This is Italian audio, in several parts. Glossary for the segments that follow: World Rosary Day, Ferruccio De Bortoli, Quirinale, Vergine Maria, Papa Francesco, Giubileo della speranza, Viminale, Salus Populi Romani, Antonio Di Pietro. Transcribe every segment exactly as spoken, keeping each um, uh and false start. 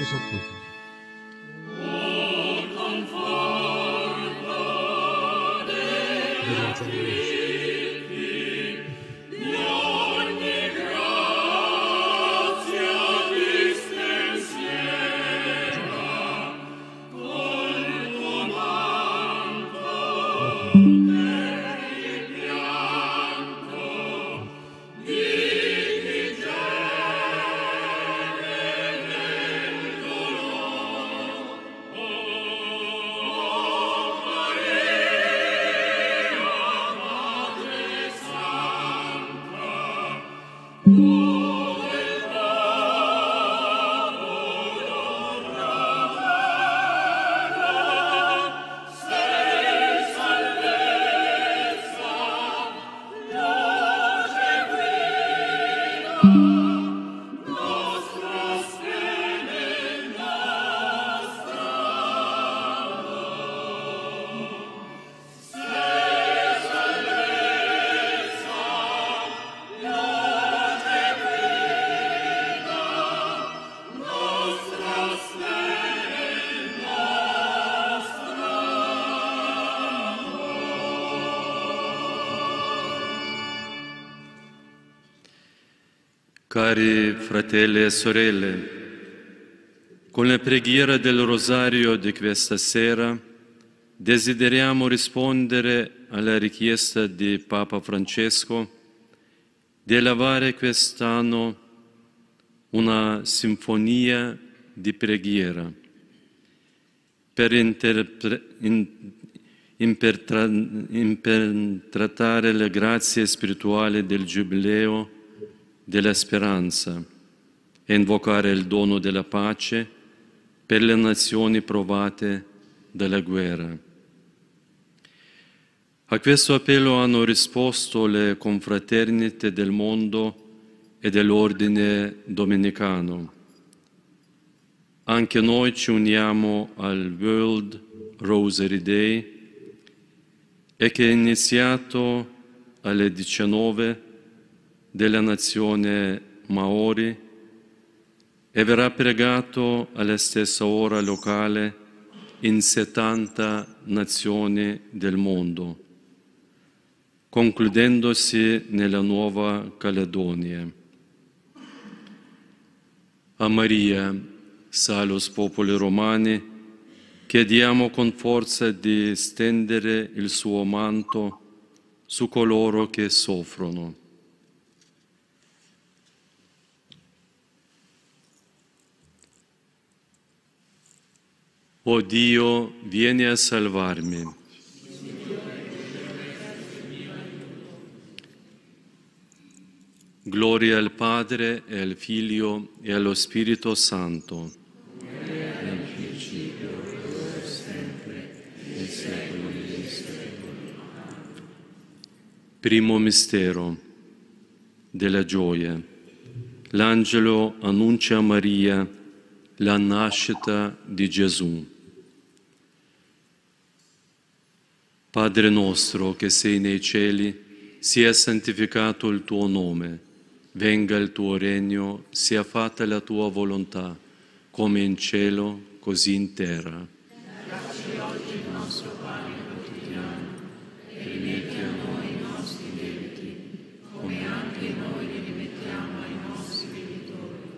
e saputo. Cari fratelli e sorelle, con la preghiera del rosario di questa sera desideriamo rispondere alla richiesta di Papa Francesco di elevare quest'anno una sinfonia di preghiera per interpretare le grazie spirituali del Giubileo della speranza e invocare il dono della pace per le nazioni provate dalla guerra. A questo appello hanno risposto le confraternite del mondo e dell'ordine domenicano. Anche noi ci uniamo al World Rosary Day e che è iniziato alle diciannove della nazione Maori e verrà pregato alla stessa ora locale in settanta nazioni del mondo, concludendosi nella Nuova Caledonia. A Maria, Salus Populi Romani, chiediamo con forza di stendere il suo manto su coloro che soffrono. O Dio, vieni a salvarmi. Gloria al Padre, e al Figlio, e allo Spirito Santo. Nel principio, ora e sempre, nei secoli dei secoli. Primo mistero della gioia. L'angelo annuncia a Maria la nascita di Gesù. Padre nostro che sei nei cieli, sia santificato il tuo nome, venga il tuo regno, sia fatta la tua volontà, come in cielo, così in terra. Dacci oggi il nostro pane quotidiano, e rimetti a noi i nostri debiti, come anche noi li rimettiamo ai nostri debitori,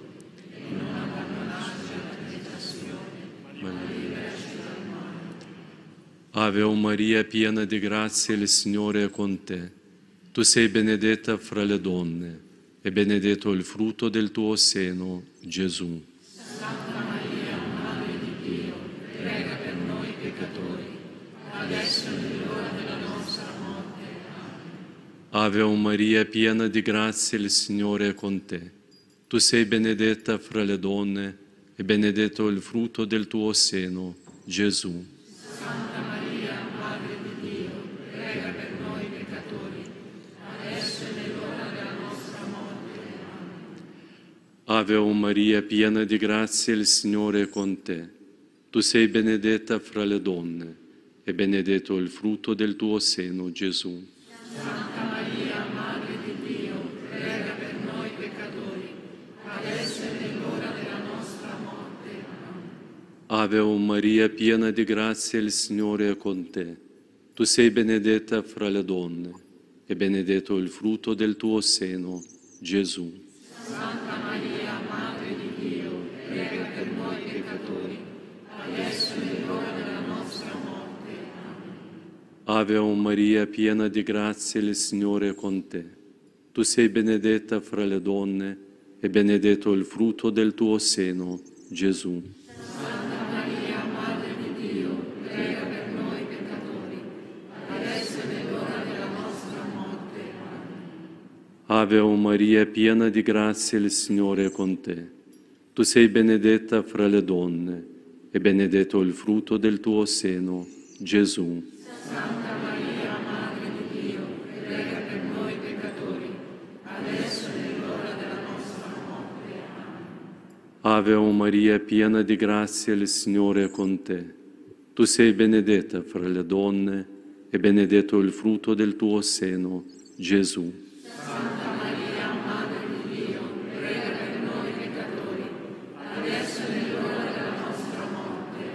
e non abbandonarci alla tentazione, ma liberaci. Ave o Maria, piena di grazia, il Signore è con te. Tu sei benedetta fra le donne, e benedetto il frutto del tuo seno, Gesù. Santa Maria, Madre di Dio, prega per noi peccatori, adesso e nell'ora della nostra morte. Amen. Ave o Maria, piena di grazia, il Signore è con te. Tu sei benedetta fra le donne, e benedetto il frutto del tuo seno, Gesù. Ave o Maria, piena di grazia, il Signore è con te. Tu sei benedetta fra le donne, e benedetto il frutto del tuo seno, Gesù. Santa Maria, Madre di Dio, prega per noi peccatori, adesso e nell'ora della nostra morte. Ave o Maria, piena di grazia, il Signore è con te. Tu sei benedetta fra le donne, e benedetto il frutto del tuo seno, Gesù. Santa Maria, Madre di Dio, prega per noi peccatori, adesso è l'ora della nostra morte. Amen. Ave o Maria, piena di grazia, il Signore è con te. Tu sei benedetta fra le donne, e benedetto il frutto del tuo seno, Gesù. Santa Maria, Madre di Dio, prega per noi peccatori, adesso è l'ora della nostra morte. Amen. Ave o Maria, piena di grazia, il Signore è con te. Tu sei benedetta fra le donne, e benedetto il frutto del tuo seno, Gesù. Santa Maria, Madre di Dio, prega per noi peccatori, adesso è l'ora della nostra morte. Amen. Ave o Maria, piena di grazia, il Signore è con te. Tu sei benedetta fra le donne, e benedetto il frutto del tuo seno, Gesù. Santa Maria, Madre di Dio, prega per noi peccatori, adesso è l'ora della nostra morte. Amen.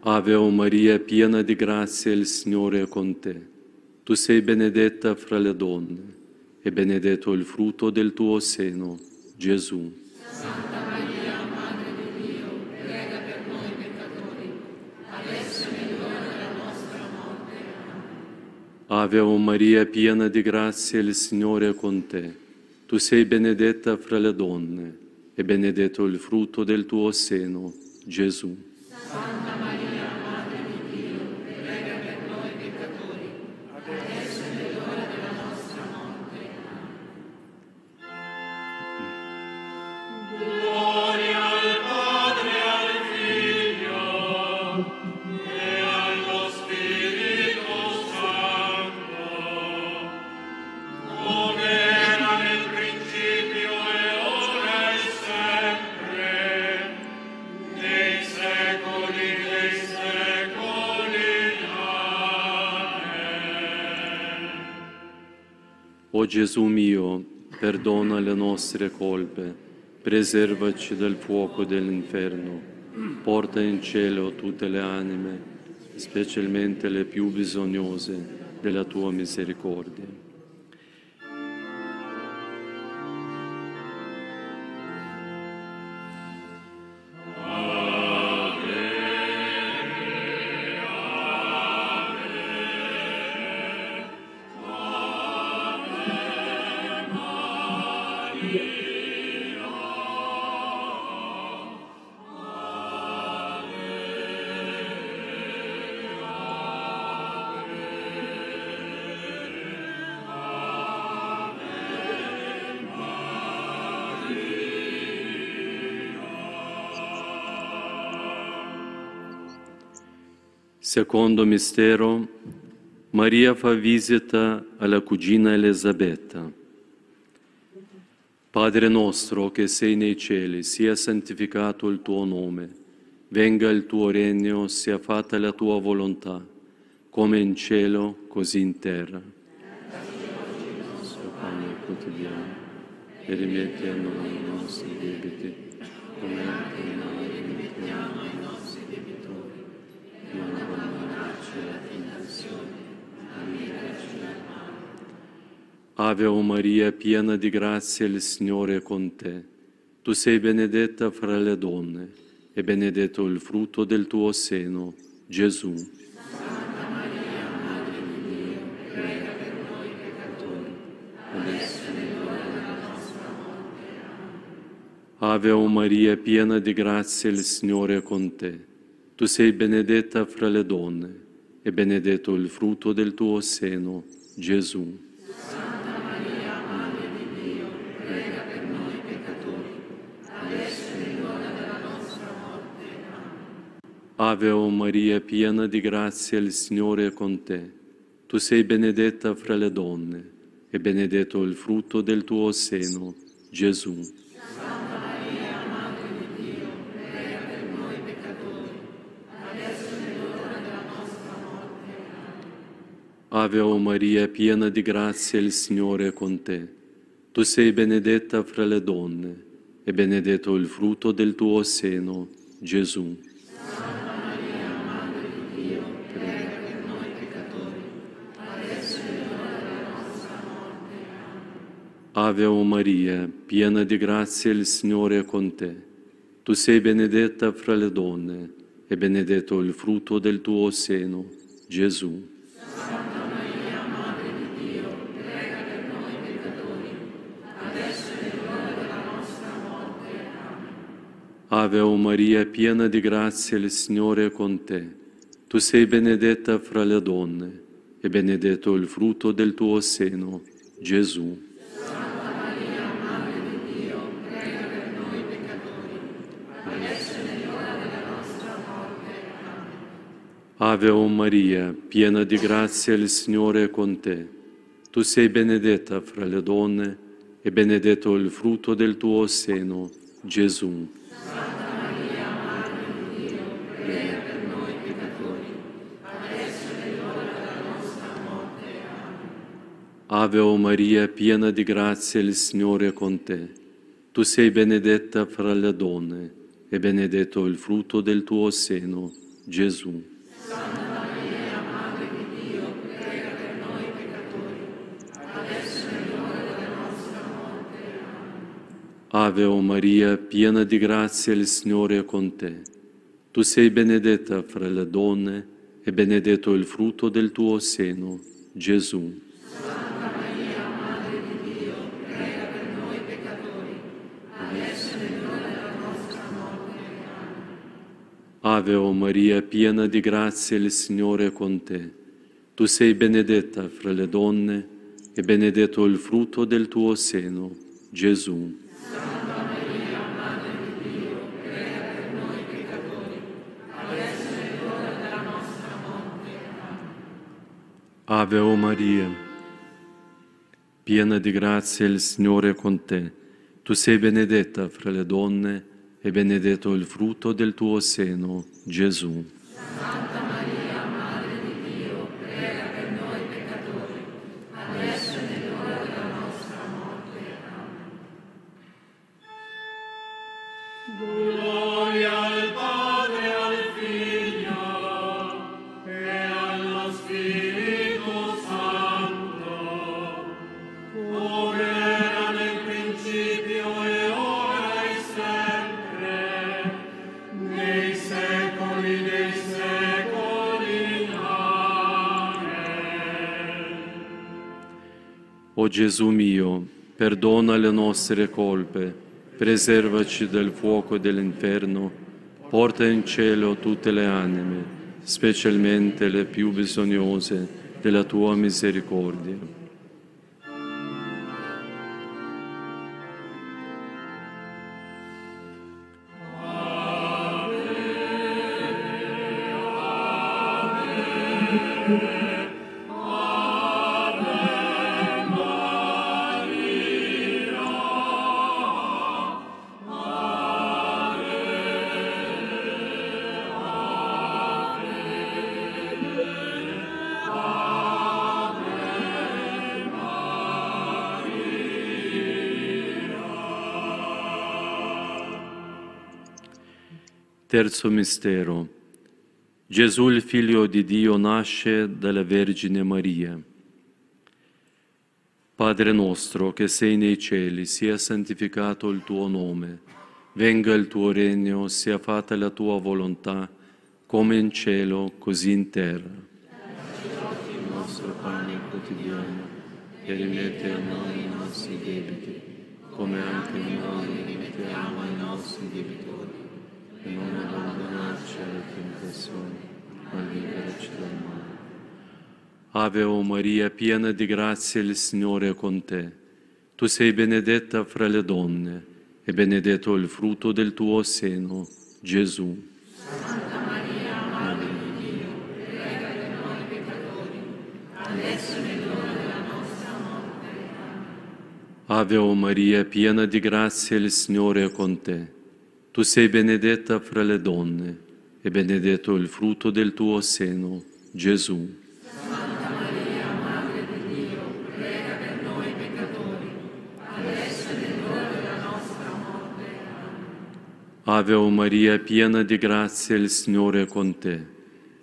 Ave o Maria, piena di grazia, il Signore è con te. Tu sei benedetta fra le donne, e benedetto il frutto del tuo seno, Gesù. Santa Maria, Madre di Dio, prega per noi peccatori, adesso è l'ora della nostra morte. Amen. Ave o Maria, piena di grazia, il Signore è con te. Tu sei benedetta fra le donne, e benedetto il frutto del tuo seno, Gesù. Santa Maria, Madre di Dio, prega per noi peccatori, adesso è l'ora della nostra morte. Amen. Ave o Maria, piena di grazia, il Signore è con te. Tu sei benedetta fra le donne, e benedetto il frutto del tuo seno, Gesù. Santa Maria, Madre di Dio, prega per noi peccatori, adesso è l'ora della nostra morte. Amen. Gloria al Padre, al Figlio e allo Spirito Santo, come era nel principio e ora e sempre, nei secoli dei secoli. Amen. O Gesù mio, perdona le nostre colpe, preservaci dal fuoco dell'inferno, porta in cielo tutte le anime, specialmente le più bisognose della tua misericordia. Secondo mistero, Maria fa visita alla cugina Elisabetta. Padre nostro che sei nei cieli, sia santificato il tuo nome, venga il tuo regno, sia fatta la tua volontà, come in cielo, così in terra. Dacci il nostro pane quotidiano, e rimetti a noi i nostri debiti, come anche noi rimettiamo ai nostri debitori. Ave o Maria, piena di grazia, il Signore è con te. Tu sei benedetta fra le donne, e benedetto il frutto del tuo seno, Gesù. Santa Maria, Madre di Dio, prega per noi peccatori, adesso è l'ora della nostra morte. Amen. Ave o Maria, piena di grazia, il Signore è con te. Tu sei benedetta fra le donne, e benedetto il frutto del tuo seno, Gesù. Santa Maria, Madre di Dio, prega per noi peccatori, adesso è l'ora della nostra morte. Amen. Ave o Maria, piena di grazia, il Signore è con te. Tu sei benedetta fra le donne, e benedetto il frutto del tuo seno, Gesù. Ave o Maria, piena di grazia, il Signore è con te. Tu sei benedetta fra le donne, e benedetto il frutto del tuo seno, Gesù. Santa Maria, Madre di Dio, prega per noi peccatori, adesso è l'ora della nostra morte. Ave o Maria, piena di grazia, il Signore è con te. Tu sei benedetta fra le donne, e benedetto il frutto del tuo seno, Gesù. Santa Maria, Madre di Dio, prega per noi peccatori, adesso è l'ora della nostra morte. Amen. Ave o Maria, piena di grazia, il Signore è con te. Tu sei benedetta fra le donne, e benedetto il frutto del tuo seno, Gesù. Ave o Maria, piena di grazia, il Signore è con te. Tu sei benedetta fra le donne, e benedetto il frutto del tuo seno, Gesù. Santa Maria, Madre di Dio, prega per noi peccatori, adesso è l'ora della nostra morte. Amen. Ave o Maria, piena di grazia, il Signore è con te. Tu sei benedetta fra le donne, e benedetto il frutto del tuo seno, Gesù. Santa Maria, Madre di Dio, prega per noi peccatori, adesso è l'ora della nostra morte. Amen. Ave o Maria, piena di grazia, il Signore è con te. Tu sei benedetta fra le donne, e benedetto il frutto del tuo seno, Gesù. Santa Maria, Madre di Dio, prega per noi peccatori, adesso è l'ora della nostra morte. Amen. Ave o Maria, piena di grazia, il Signore è con te. Tu sei benedetta fra le donne, e benedetto il frutto del tuo seno, Gesù. Santa Maria, Madre di Dio, prega per noi peccatori, adesso è l'ora della nostra morte. Amen. Ave o Maria, piena di grazia, il Signore è con te. Tu sei benedetta fra le donne, e benedetto il frutto del tuo seno, Gesù. Santa Maria, Madre di Dio, prega per noi peccatori, adesso è l'ora della nostra morte. Amen. Gloria al Padre, al Figlio e allo Spirito Santo, come era nel principio e ora. O Gesù mio, perdona le nostre colpe, preservaci dal fuoco dell'inferno, porta in cielo tutte le anime, specialmente le più bisognose della tua misericordia. Ave, ave. Terzo mistero. Gesù, il Figlio di Dio, nasce dalla Vergine Maria. Padre nostro, che sei nei cieli, sia santificato il tuo nome. Venga il tuo regno, sia fatta la tua volontà, come in cielo, così in terra. Dacci il nostro pane quotidiano, e rimetti a noi i nostri debiti, come anche noi rimettiamo ai nostri debitori. E non abbandonarci alle tentazioni, ma liberaci dal male. Ave o Maria, piena di grazia, il Signore è con te. Tu sei benedetta fra le donne, e benedetto il frutto del tuo seno, Gesù. Santa Maria, Madre di Dio, prega per noi peccatori, adesso è l'ora della nostra morte. Ave o Maria, piena di grazia, il Signore è con te. Tu sei benedetta fra le donne, e benedetto il frutto del tuo seno, Gesù. Santa Maria, Ave o Maria, piena di grazia, il Signore è con te.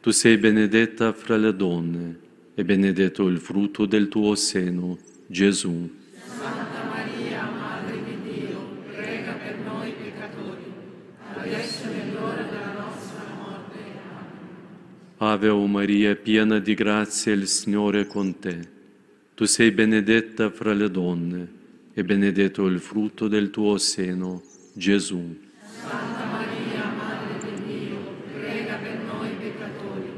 Tu sei benedetta fra le donne, e benedetto il frutto del tuo seno, Gesù. Santa Maria, Madre di Dio, prega per noi peccatori, adesso e nell'ora della nostra morte. Amen. Ave o Maria, piena di grazia, il Signore è con te. Tu sei benedetta fra le donne, e benedetto il frutto del tuo seno, Gesù. Santa Maria, Madre di Dio, prega per noi peccatori,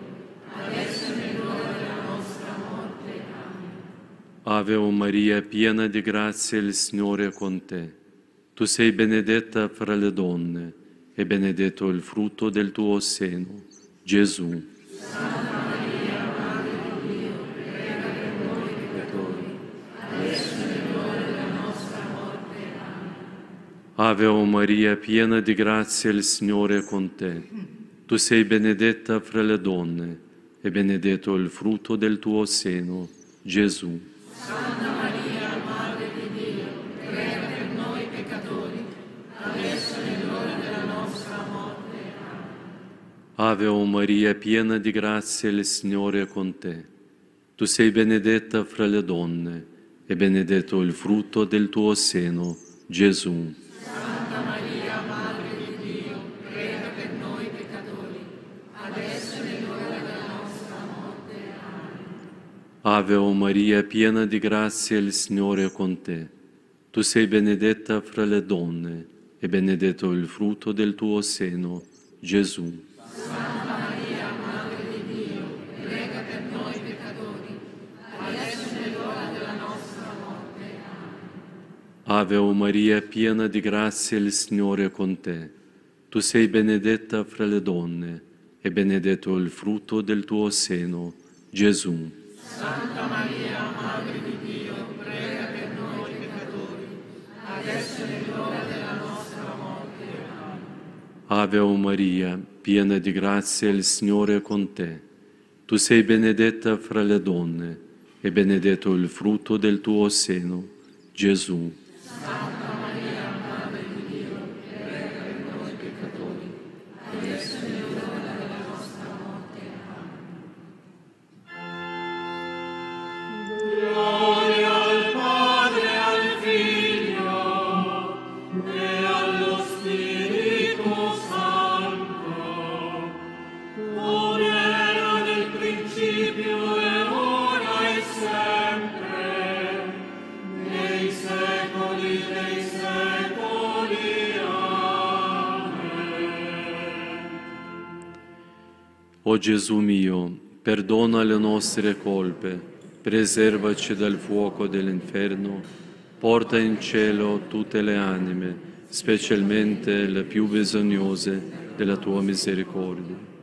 adesso e nell'ora della nostra morte. Amen. Ave o Maria, piena di grazia, il Signore è con te. Tu sei benedetta fra le donne, e benedetto il frutto del tuo seno, Gesù. Santa Maria, Madre di Dio, prega per noi peccatori, adesso e nell'ora della nostra morte. Amen. Ave o Maria, piena di grazia, il Signore è con te. Tu sei benedetta fra le donne, e benedetto il frutto del tuo seno, Gesù. Santa Maria, Madre di Dio, prega per noi peccatori, adesso e nell'ora della nostra morte. Amen. Ave o Maria, piena di grazia, il Signore è con te. Tu sei benedetta fra le donne, e benedetto il frutto del tuo seno, Gesù. Ave o Maria, piena di grazia, il Signore è con te. Tu sei benedetta fra le donne, e benedetto il frutto del tuo seno, Gesù. Santa Maria, Madre di Dio, prega per noi peccatori, adesso e nell'ora della nostra morte. Amen. Ave o Maria, piena di grazia, il Signore è con te. Tu sei benedetta fra le donne, e benedetto il frutto del tuo seno, Gesù. Santa Maria, Madre di Dio, prega per noi peccatori, adesso e nell'ora della nostra morte. Amen. Ave o Maria, piena di grazia, il Signore è con te. Tu sei benedetta fra le donne, e benedetto il frutto del tuo seno, Gesù. Santa Maria, Madre di Dio, prega per noi peccatori, adesso e nell'ora della nostra morte. Amen. Gloria al Padre, al Figlio e allo Spirito Santo, come era nel principio e ora e sempre, nei secoli dei secoli. Amen. O Gesù mio, perdona le nostre colpe, preservaci dal fuoco dell'inferno, porta in cielo tutte le anime, specialmente le più bisognose della tua misericordia.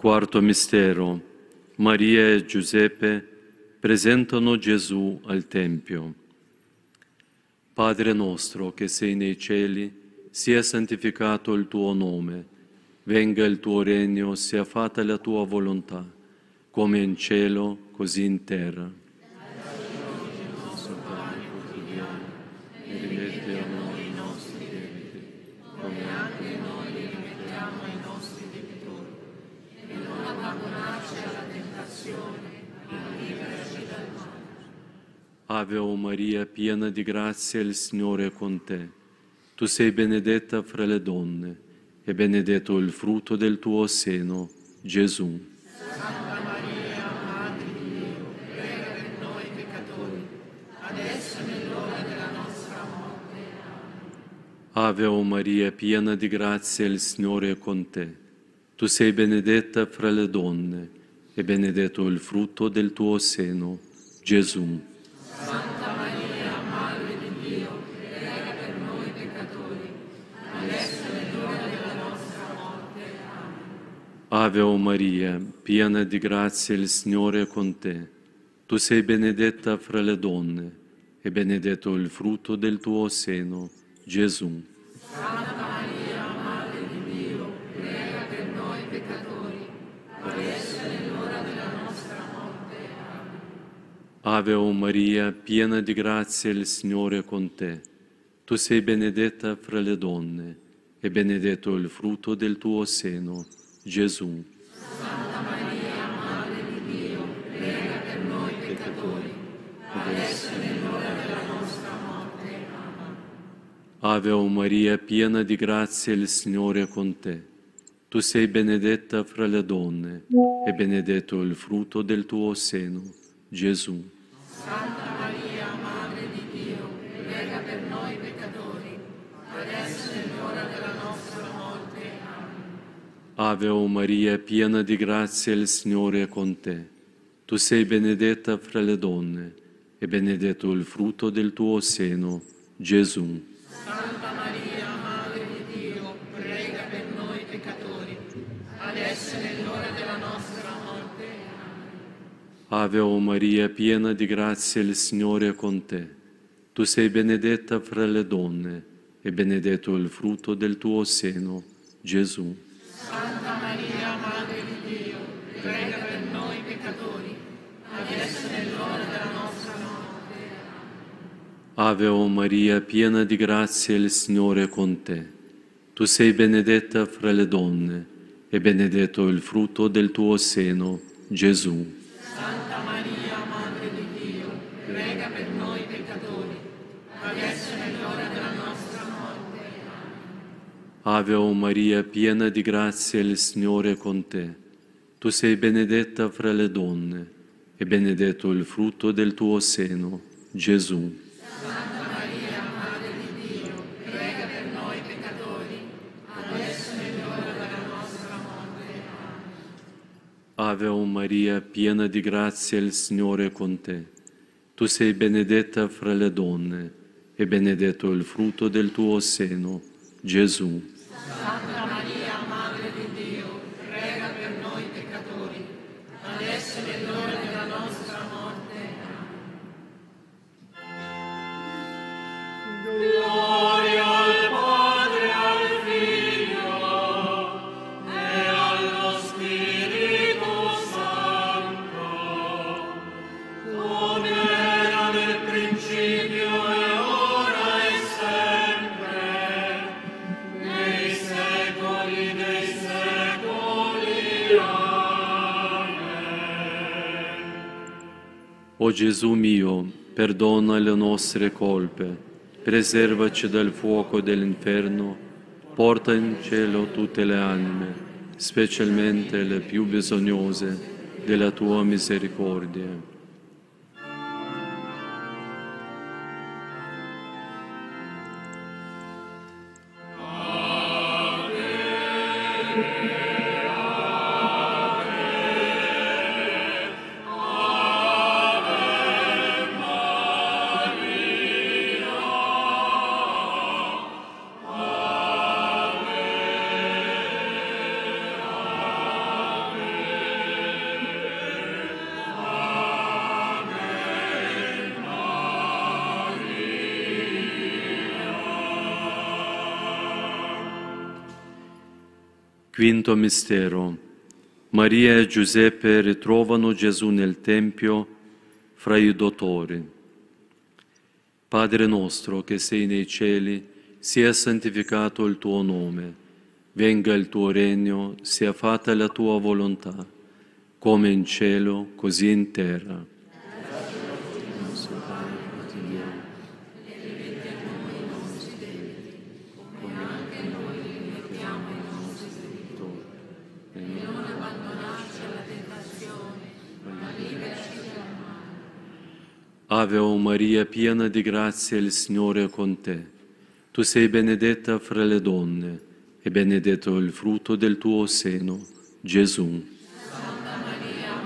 Quarto mistero. Maria e Giuseppe presentano Gesù al Tempio. Padre nostro che sei nei cieli, sia santificato il tuo nome, venga il tuo regno, sia fatta la tua volontà, come in cielo, così in terra. Dacci il nostro pane quotidiano, e rimetti a noi i nostri debiti, come anche noi li rimettiamo ai nostri debitori. Ave o Maria, piena di grazia, il Signore è con te. Tu sei benedetta fra le donne, e benedetto il frutto del tuo seno, Gesù. Santa Maria, Madre di Dio, prega per noi peccatori, adesso e nell'ora della nostra morte. Amen. Ave o Maria, piena di grazia, il Signore è con te. Tu sei benedetta fra le donne, e benedetto il frutto del tuo seno, Gesù. Santa Maria, Madre di Dio, prega per noi peccatori, adesso è l'ora della nostra morte. Amen. Ave o Maria, piena di grazia, il Signore è con te. Tu sei benedetta fra le donne, e benedetto il frutto del tuo seno, Gesù. Santa Maria, Madre di Dio, prega per noi peccatori, adesso è l'ora della nostra morte. Amen. Ave o Maria, piena di grazia, il Signore è con te. Tu sei benedetta fra le donne, e benedetto il frutto del tuo seno, Gesù. Santa Maria, Madre di Dio, prega per noi peccatori, adesso è l'ora della nostra morte. Amen. Ave o Maria, piena di grazia, il Signore è con te. Tu sei benedetta fra le donne, e benedetto il frutto del tuo seno, Gesù. Santa Maria, Madre di Dio, prega per noi peccatori, adesso è l'ora della nostra morte. Amen. Ave o Maria, piena di grazia, il Signore è con te. Tu sei benedetta fra le donne, e benedetto il frutto del tuo seno, Gesù. Santa Maria, Madre di Dio, prega per noi peccatori, adesso è l'ora della nostra morte. Ave o Maria, piena di grazia, il Signore è con te. Tu sei benedetta fra le donne, e benedetto il frutto del tuo seno, Gesù. Santa Maria, Madre di Dio, prega per noi peccatori, adesso è l'ora della nostra morte. Ave o Maria, piena di grazia, il Signore è con te. Tu sei benedetta fra le donne, e benedetto il frutto del tuo seno, Gesù. Santa Maria, Madre di Dio, prega per noi peccatori, adesso è l'ora della nostra morte. Ave o Maria, piena di grazia, il Signore è con te. Tu sei benedetta fra le donne, e benedetto il frutto del tuo seno, Gesù. Santa Maria, Madre di Dio, prega per noi peccatori, adesso è l'ora della nostra morte. Ave o Maria, piena di grazia, il Signore è con te. Tu sei benedetta fra le donne, e benedetto il frutto del tuo seno, Gesù. Santa Maria, Madre di Dio, prega per noi peccatori, adesso è l'ora della nostra morte. Gloria al Padre, al Figlio e allo Spirito Santo, come era nel principio e ora e sempre, nei secoli dei secoli. Amen. O Gesù mio, perdona le nostre colpe, preservaci dal fuoco dell'inferno, porta in cielo tutte le anime, specialmente le più bisognose della tua misericordia. Quinto mistero. Maria e Giuseppe ritrovano Gesù nel Tempio fra i dottori. Padre nostro che sei nei cieli, sia santificato il tuo nome, venga il tuo regno, sia fatta la tua volontà, come in cielo, così in terra. Ave o Maria, piena di grazia, il Signore è con te. Tu sei benedetta fra le donne, e benedetto il frutto del tuo seno, Gesù. Santa Maria,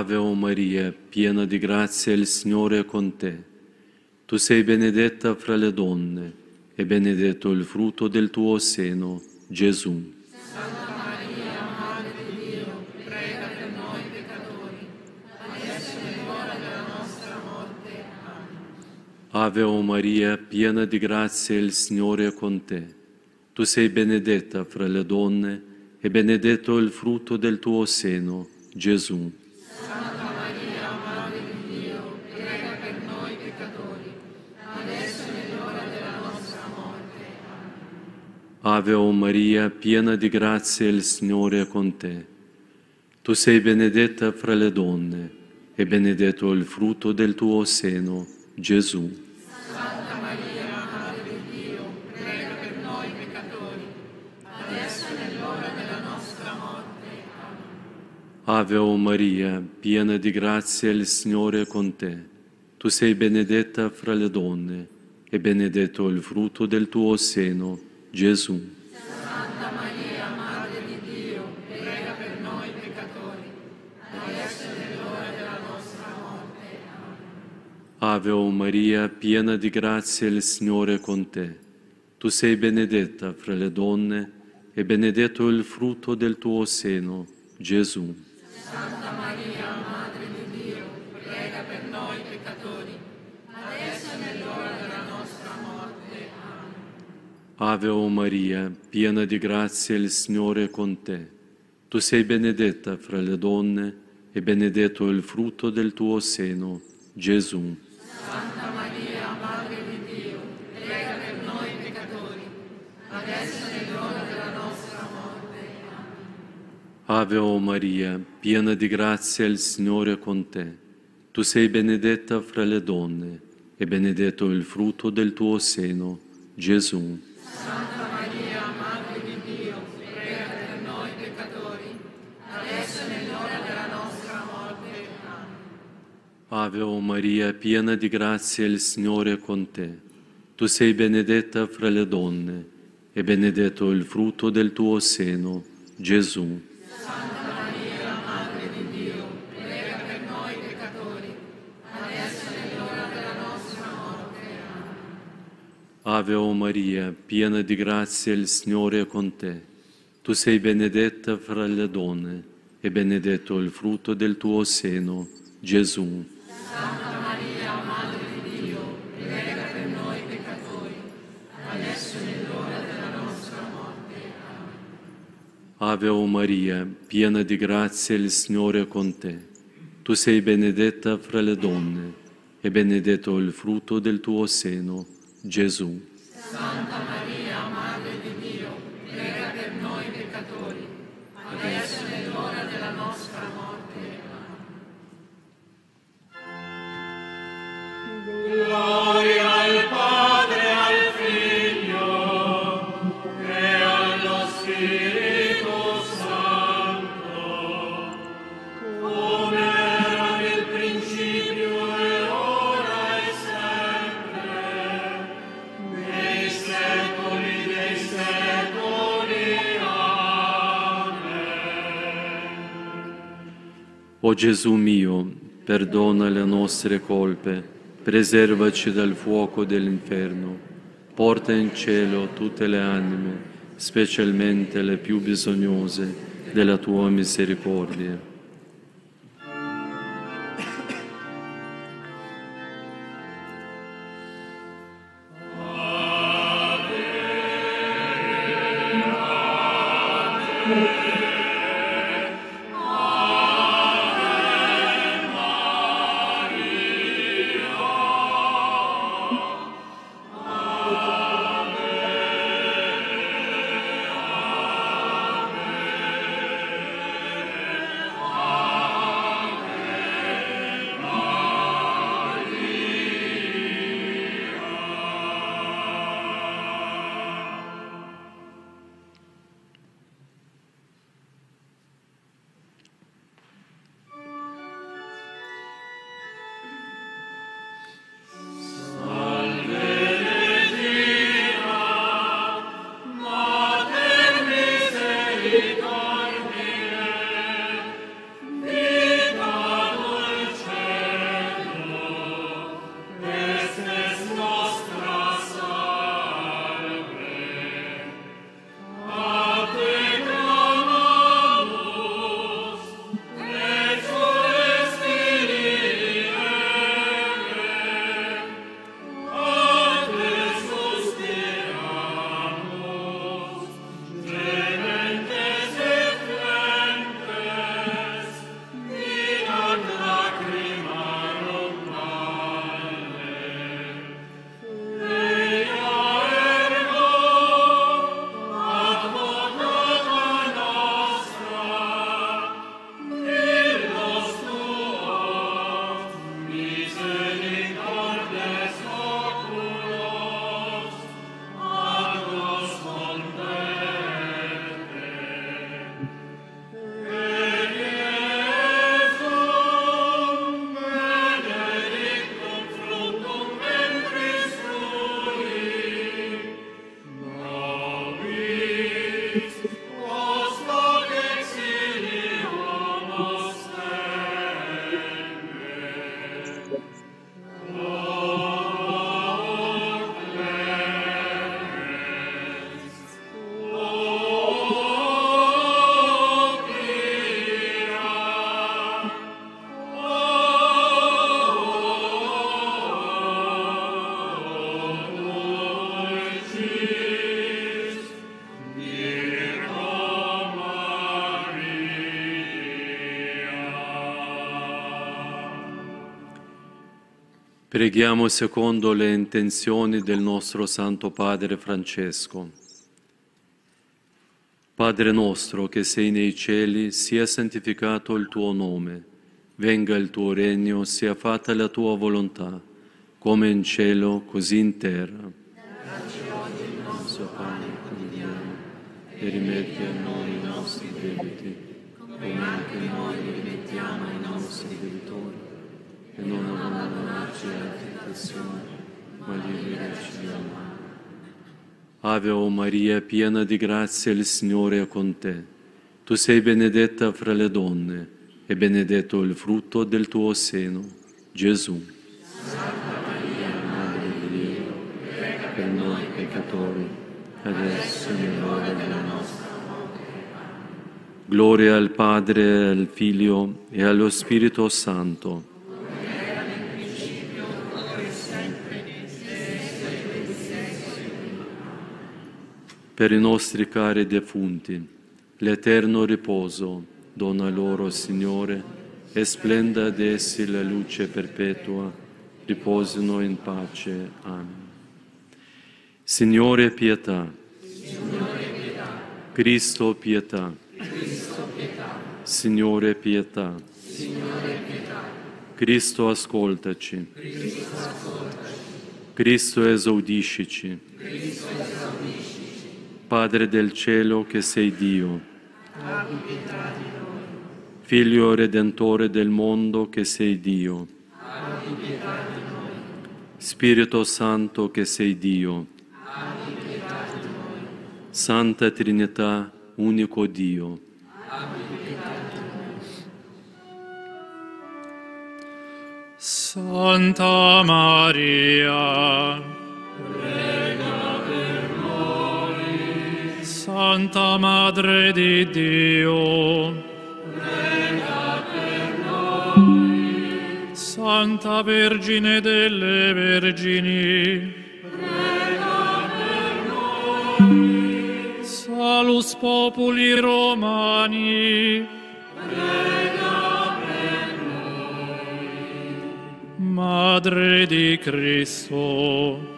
Ave o Maria, piena di grazia, il Signore è con te. Tu sei benedetta fra le donne, e benedetto il frutto del tuo seno, Gesù. Santa Maria, Madre di Dio, prega per noi peccatori, adesso e nell'ora della nostra morte. Amen. Ave o Maria, piena di grazia, il Signore è con te. Tu sei benedetta fra le donne, e benedetto il frutto del tuo seno, Gesù. Santa Maria, Madre di Dio, prega per noi peccatori, adesso e nell'ora della nostra morte. Amen. Ave o Maria, piena di grazia, il Signore è con te. Tu sei benedetta fra le donne, e benedetto il frutto del tuo seno, Gesù. Ave o Maria, piena di grazia, il Signore è con te. Tu sei benedetta fra le donne, e benedetto il frutto del tuo seno, Gesù. Santa Maria, Madre di Dio, prega per noi peccatori, adesso e nell'ora della nostra morte. Amen. Ave o Maria, piena di grazia, il Signore è con te. Tu sei benedetta fra le donne, e benedetto il frutto del tuo seno, Gesù. Santa Maria, Madre di Dio, prega per noi peccatori, adesso e nell'ora della nostra morte. Amen. Ave o Maria, piena di grazia, il Signore è con te. Tu sei benedetta fra le donne, e benedetto il frutto del tuo seno, Gesù. Santa Maria, Madre di Dio, prega per noi peccatori, adesso e nell'ora della nostra morte. Amen. Ave o Maria, piena di grazia, il Signore è con te. Tu sei benedetta fra le donne, e benedetto il frutto del tuo seno, Gesù. Santa Maria, Madre di Dio, prega per noi peccatori, adesso e nell'ora della nostra morte. Amen. Ave o Maria, piena di grazia, il Signore è con te. Tu sei benedetta fra le donne, e benedetto il frutto del tuo seno, Gesù. Santa Maria, Madre di Dio, prega per noi peccatori, adesso e nell'ora della nostra morte. Amen. Ave o Maria, piena di grazia, il Signore è con te. Tu sei benedetta fra le donne, e benedetto il frutto del tuo seno, Gesù. Santa Maria, Madre di Dio, prega per noi peccatori, adesso e nell'ora della nostra morte. Amen. Ave o Maria, piena di grazia, il Signore è con te. Tu sei benedetta fra le donne, e benedetto il frutto del tuo seno, Gesù. Santa Maria, Madre di Dio, prega per noi peccatori, adesso e nell'ora della nostra morte. Amen. Gloria al Padre, al Figlio e allo Spirito. O Gesù mio, perdona le nostre colpe, preservaci dal fuoco dell'inferno, porta in cielo tutte le anime, specialmente le più bisognose della tua misericordia. Preghiamo secondo le intenzioni del nostro Santo Padre Francesco. Padre nostro che sei nei cieli, sia santificato il tuo nome. Venga il tuo regno, sia fatta la tua volontà, come in cielo, così in terra. Dacci oggi il nostro pane quotidiano, e rimetti a noi i nostri debiti, come anche noi li rimettiamo ai nostri debitori, e non abbandonarci alla tentazione, ma liberaci dal male. Ave o Maria, piena di grazia, il Signore è con te. Tu sei benedetta fra le donne, e benedetto il frutto del tuo seno, Gesù. Santa Maria, Madre di Dio, prega per noi peccatori, adesso è l'ora della nostra morte. Gloria al Padre, al Figlio e allo Spirito Santo. Per i nostri cari defunti, l'eterno riposo dona loro, Signore, e splenda ad essi la luce perpetua. Riposino in pace. Amen. Signore, pietà. Signore, pietà. Cristo, pietà. Cristo, pietà. Signore, pietà. Signore, pietà. Cristo, ascoltaci. Cristo, ascoltaci. Cristo, esaudiscici. Cristo, esaudiscici. Padre del cielo che sei Dio, abbi pietà di noi. Figlio redentore del mondo che sei Dio, abbi pietà di noi. Spirito Santo che sei Dio, abbi pietà di noi. Santa Trinità, unico Dio, abbi pietà di noi. Santa Maria, prega per noi. Santa Madre di Dio, prega per noi. Santa Vergine delle Vergini, prega per noi. Salus Populi Romani, prega per noi. Madre di Cristo,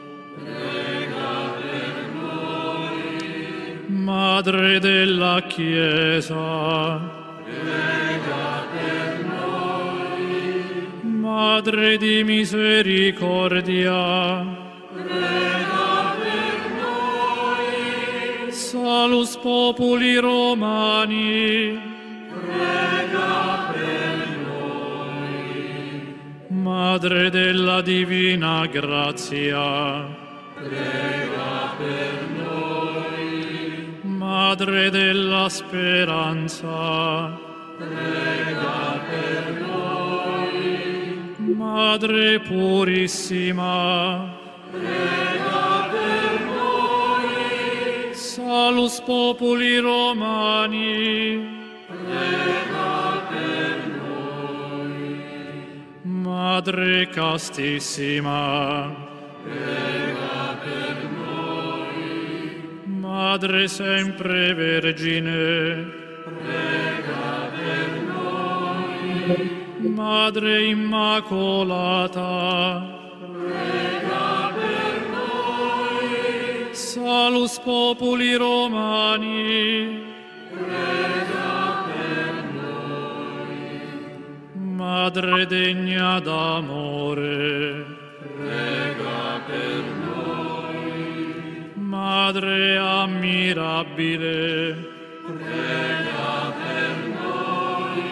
Madre della Chiesa, prega per noi. Madre di misericordia, prega per noi. Salus Populi Romani, prega per noi. Madre della Divina Grazia, prega per noi. Madre della speranza, prega per noi. Madre purissima, prega per noi. Salus Populi Romani, prega per noi. Madre castissima, prega per noi. Madre sempre Vergine, prega per noi. Madre Immacolata, prega per noi. Salus Populi Romani, prega per noi. Madre degna d'amore, prega per noi. Madre ammirabile, prega per noi.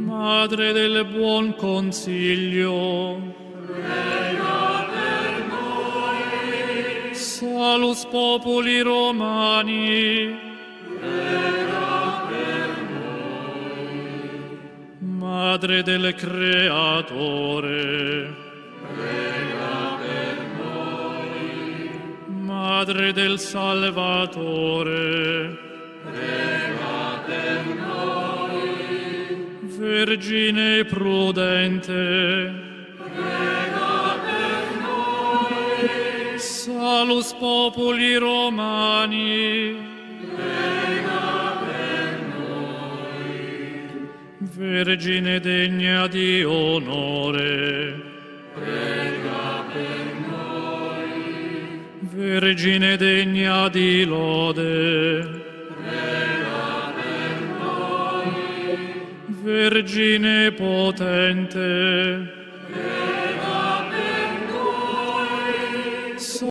Madre del buon consiglio, prega per noi. Salus Populi Romani, prega per noi. Madre del Creatore, prega per noi. Madre del Salvatore, prega per noi. Vergine prudente, prega per noi. Salus Populi Romani, prega per noi. Vergine degna di onore, prega per noi. Vergine degna di lode, prega per noi. Vergine potente, prega